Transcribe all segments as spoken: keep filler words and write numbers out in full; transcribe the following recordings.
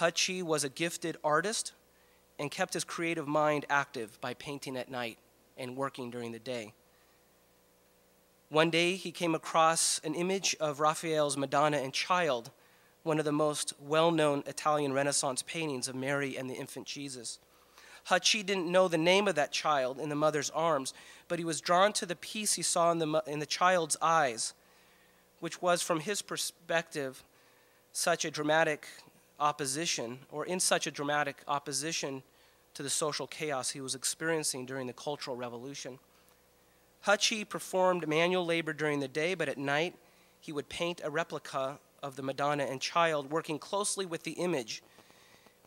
He Qi was a gifted artist and kept his creative mind active by painting at night and working during the day. One day, he came across an image of Raphael's Madonna and Child, one of the most well-known Italian Renaissance paintings of Mary and the infant Jesus. He Qi didn't know the name of that child in the mother's arms, but he was drawn to the peace he saw in the, in the child's eyes, which was, from his perspective, such a dramatic opposition, or in such a dramatic opposition to the social chaos he was experiencing during the Cultural Revolution. He Qi performed manual labor during the day, but at night he would paint a replica of the Madonna and Child, working closely with the image,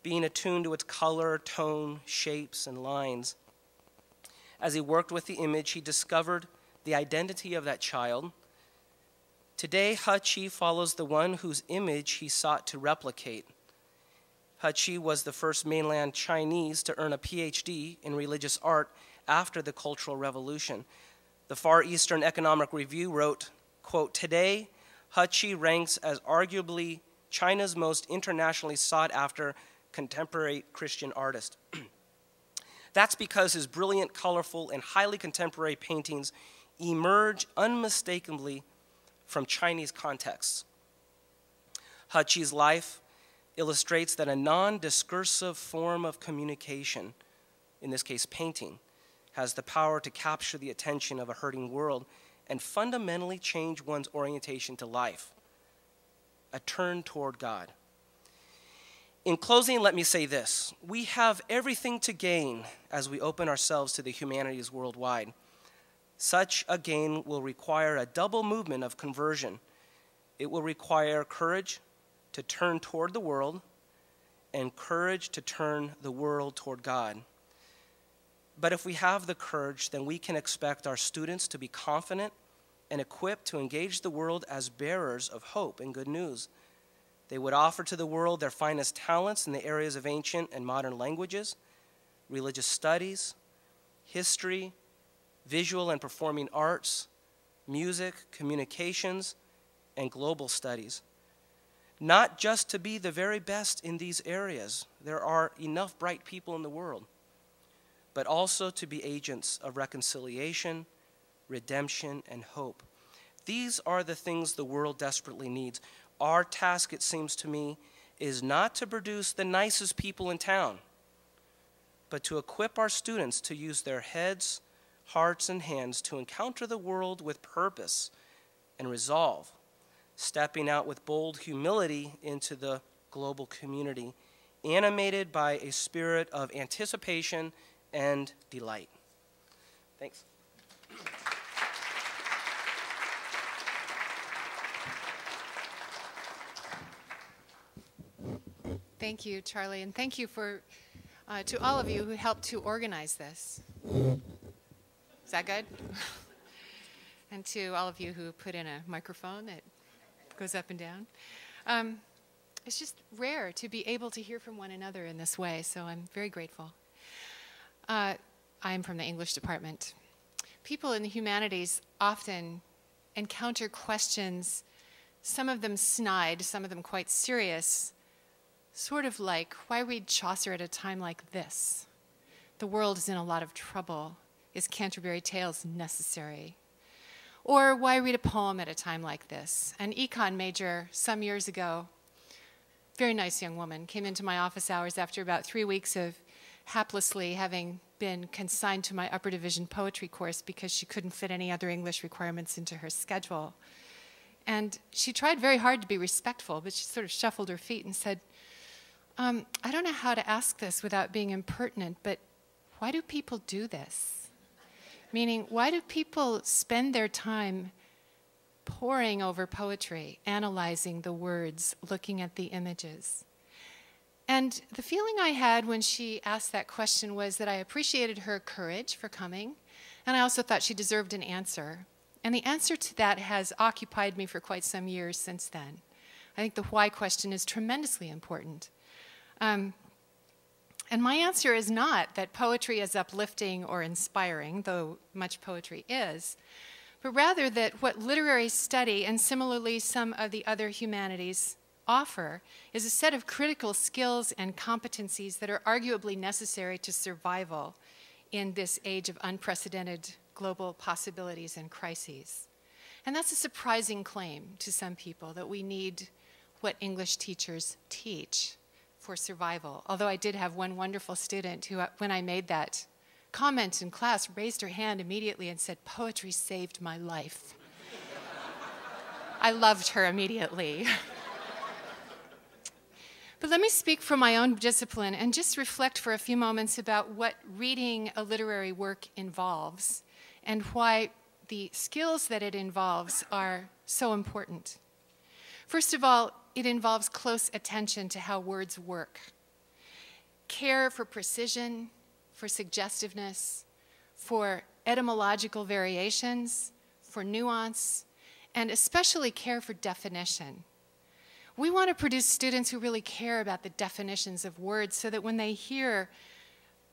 being attuned to its color, tone, shapes, and lines. As he worked with the image, he discovered the identity of that child. Today, He Qi follows the one whose image he sought to replicate. He Qi was the first mainland Chinese to earn a P H D in religious art after the Cultural Revolution. The Far Eastern Economic Review wrote, quote, "Today, He Qi ranks as arguably China's most internationally sought-after contemporary Christian artist." That's because his brilliant, colorful, and highly contemporary paintings emerge unmistakably from Chinese contexts. He Qi's life illustrates that a non-discursive form of communication, in this case painting, has the power to capture the attention of a hurting world and fundamentally change one's orientation to life, a turn toward God. In closing, let me say this. We have everything to gain as we open ourselves to the humanities worldwide. Such a gain will require a double movement of conversion. It will require courage to turn toward the world and courage to turn the world toward God. But if we have the courage, then we can expect our students to be confident and equipped to engage the world as bearers of hope and good news. They would offer to the world their finest talents in the areas of ancient and modern languages, religious studies, history, visual and performing arts, music, communications, and global studies. Not just to be the very best in these areas, there are enough bright people in the world, but also to be agents of reconciliation, redemption, and hope. These are the things the world desperately needs. Our task, it seems to me, is not to produce the nicest people in town, but to equip our students to use their heads, hearts, and hands to encounter the world with purpose and resolve, stepping out with bold humility into the global community, animated by a spirit of anticipation and delight. Thanks. Thank you, Charlie, and thank you for, uh, to all of you who helped to organize this. Is that good? And to all of you who put in a microphone that goes up and down. Um, it's just rare to be able to hear from one another in this way, so I'm very grateful. Uh, I'm from the English department. People in the humanities often encounter questions, some of them snide, some of them quite serious, sort of like, why read Chaucer at a time like this? The world is in a lot of trouble. Is Canterbury Tales necessary? Or why read a poem at a time like this? An econ major some years ago, very nice young woman, came into my office hours after about three weeks of haplessly having been consigned to my upper division poetry course because she couldn't fit any other English requirements into her schedule. And she tried very hard to be respectful, but she sort of shuffled her feet and said, Um, I don't know how to ask this without being impertinent, but why do people do this? Meaning, why do people spend their time poring over poetry, analyzing the words, looking at the images? And the feeling I had when she asked that question was that I appreciated her courage for coming, and I also thought she deserved an answer. And the answer to that has occupied me for quite some years since then. I think the why question is tremendously important. Um, and my answer is not that poetry is uplifting or inspiring, though much poetry is, but rather that what literary study, and similarly some of the other humanities offer is a set of critical skills and competencies that are arguably necessary to survival in this age of unprecedented global possibilities and crises. And that's a surprising claim to some people, that we need what English teachers teach for survival. Although I did have one wonderful student who, when I made that comment in class, raised her hand immediately and said, "Poetry saved my life." I loved her immediately. But let me speak from my own discipline and just reflect for a few moments about what reading a literary work involves and why the skills that it involves are so important. First of all, it involves close attention to how words work. Care for precision, for suggestiveness, for etymological variations, for nuance, and especially care for definition. We want to produce students who really care about the definitions of words so that when they hear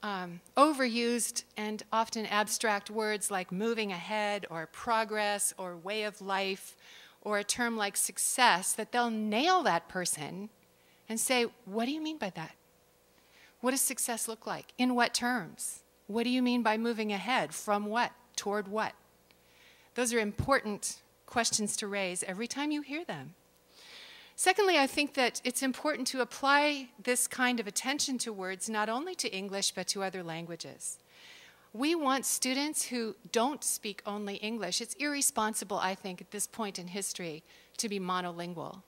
um, overused and often abstract words like moving ahead or progress or way of life or a term like success, that they'll nail that person and say, "What do you mean by that? What does success look like? In what terms? What do you mean by moving ahead? From what? Toward what?" Those are important questions to raise every time you hear them. Secondly, I think that it's important to apply this kind of attention to words not only to English but to other languages. We want students who don't speak only English. It's irresponsible, I think, at this point in history to be monolingual.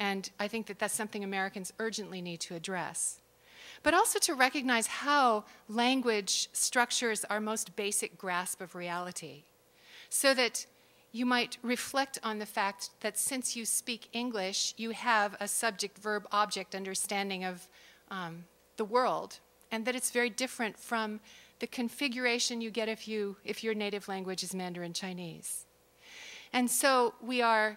And I think that that's something Americans urgently need to address. But also to recognize how language structures our most basic grasp of reality, so that you might reflect on the fact that since you speak English, you have a subject-verb-object understanding of um, the world, and that it's very different from the configuration you get if, you, if your native language is Mandarin Chinese. And so we are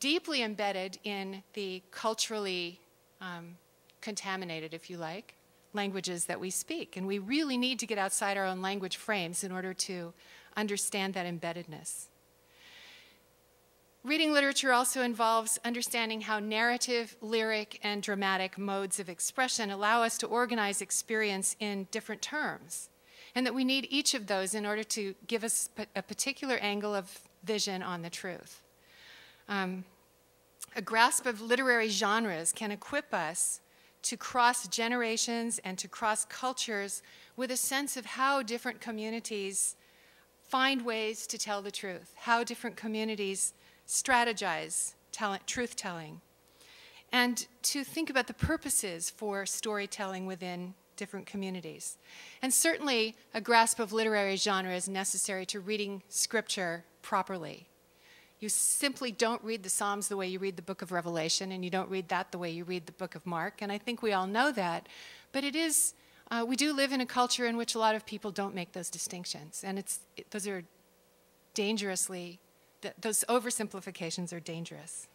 deeply embedded in the culturally um, contaminated, if you like, languages that we speak. And we really need to get outside our own language frames in order to understand that embeddedness. Reading literature also involves understanding how narrative, lyric, and dramatic modes of expression allow us to organize experience in different terms, and that we need each of those in order to give us a particular angle of vision on the truth. Um, a grasp of literary genres can equip us to cross generations and to cross cultures with a sense of how different communities find ways to tell the truth, how different communities strategize truth-telling, and to think about the purposes for storytelling within different communities. And certainly, a grasp of literary genre is necessary to reading Scripture properly. You simply don't read the Psalms the way you read the Book of Revelation, and you don't read that the way you read the Book of Mark, and I think we all know that, but it is, uh, we do live in a culture in which a lot of people don't make those distinctions, and it's, it, those are dangerously Those oversimplifications are dangerous.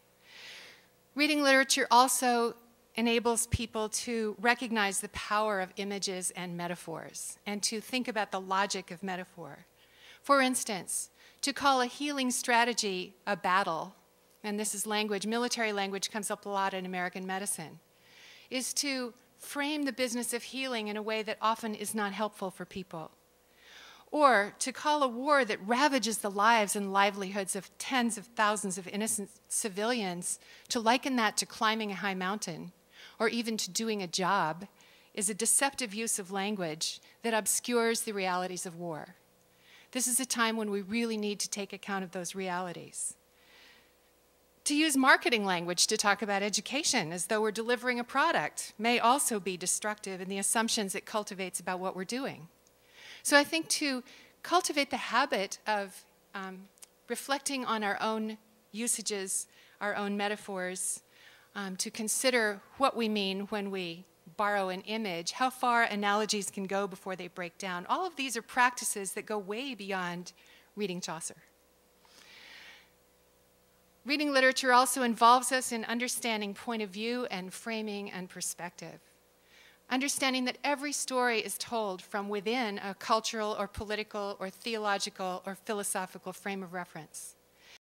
Reading literature also enables people to recognize the power of images and metaphors and to think about the logic of metaphor. For instance, to call a healing strategy a battle, and this is language, military language comes up a lot in American medicine, is to frame the business of healing in a way that often is not helpful for people. Or to call a war that ravages the lives and livelihoods of tens of thousands of innocent civilians, to liken that to climbing a high mountain, or even to doing a job, is a deceptive use of language that obscures the realities of war. This is a time when we really need to take account of those realities. To use marketing language to talk about education as though we're delivering a product may also be destructive in the assumptions it cultivates about what we're doing. So I think to cultivate the habit of um, reflecting on our own usages, our own metaphors, um, to consider what we mean when we borrow an image, how far analogies can go before they break down. All of these are practices that go way beyond reading Chaucer. Reading literature also involves us in understanding point of view and framing and perspective. Understanding that every story is told from within a cultural or political or theological or philosophical frame of reference.